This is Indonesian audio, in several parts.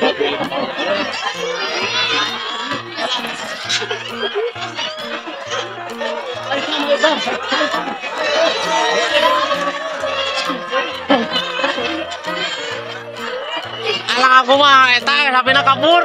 Alang aku mah eta HP-na kabur.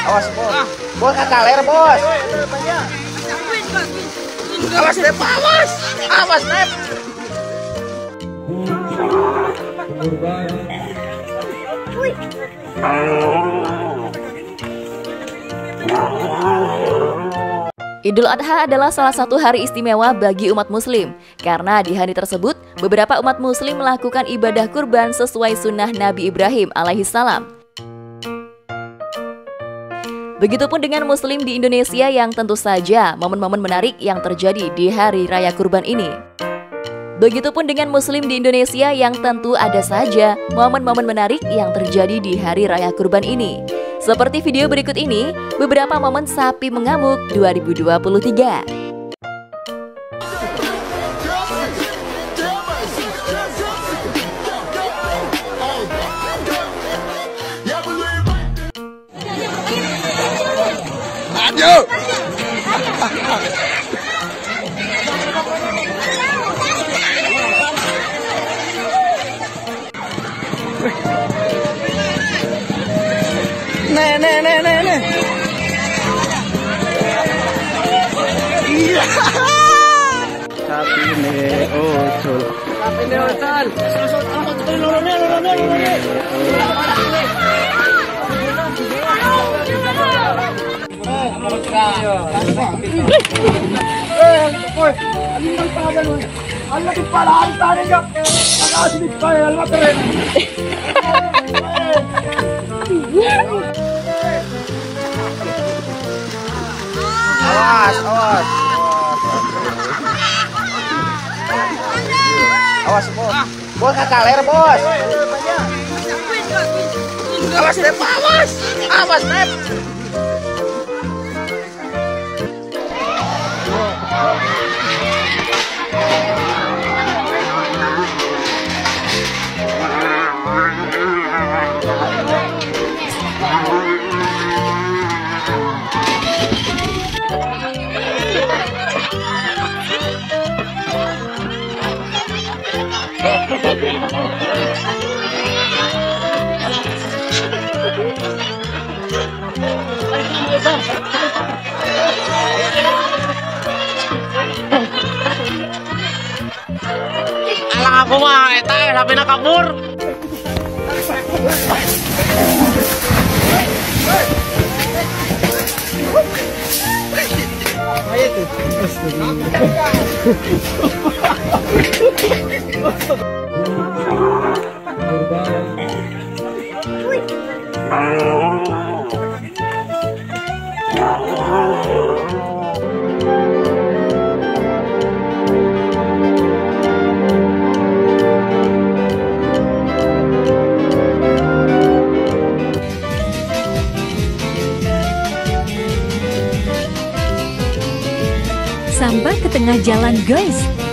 Awas, bos. Bos kataler, bos. Awas, Nep, awas. Awas, Nep. Idul Adha adalah salah satu hari istimewa bagi umat muslim. Karena di hari tersebut, beberapa umat muslim melakukan ibadah kurban sesuai sunnah Nabi Ibrahim alaihissalam. Begitupun dengan muslim di Indonesia yang tentu saja momen-momen menarik yang terjadi di hari raya kurban ini. Begitupun dengan muslim di Indonesia yang tentu ada saja momen-momen menarik yang terjadi di hari raya kurban ini. Seperti video berikut ini, beberapa momen sapi mengamuk 2023. Nih. Iya. Tapi ne ucul. Susut kamu tuh lorone. Awas, bos. Bos kataler, bos. Awas, Nep, awas. Awas, Nep. Alang aku mah eta HP-na kabur. Sampai ke tengah jalan, guys.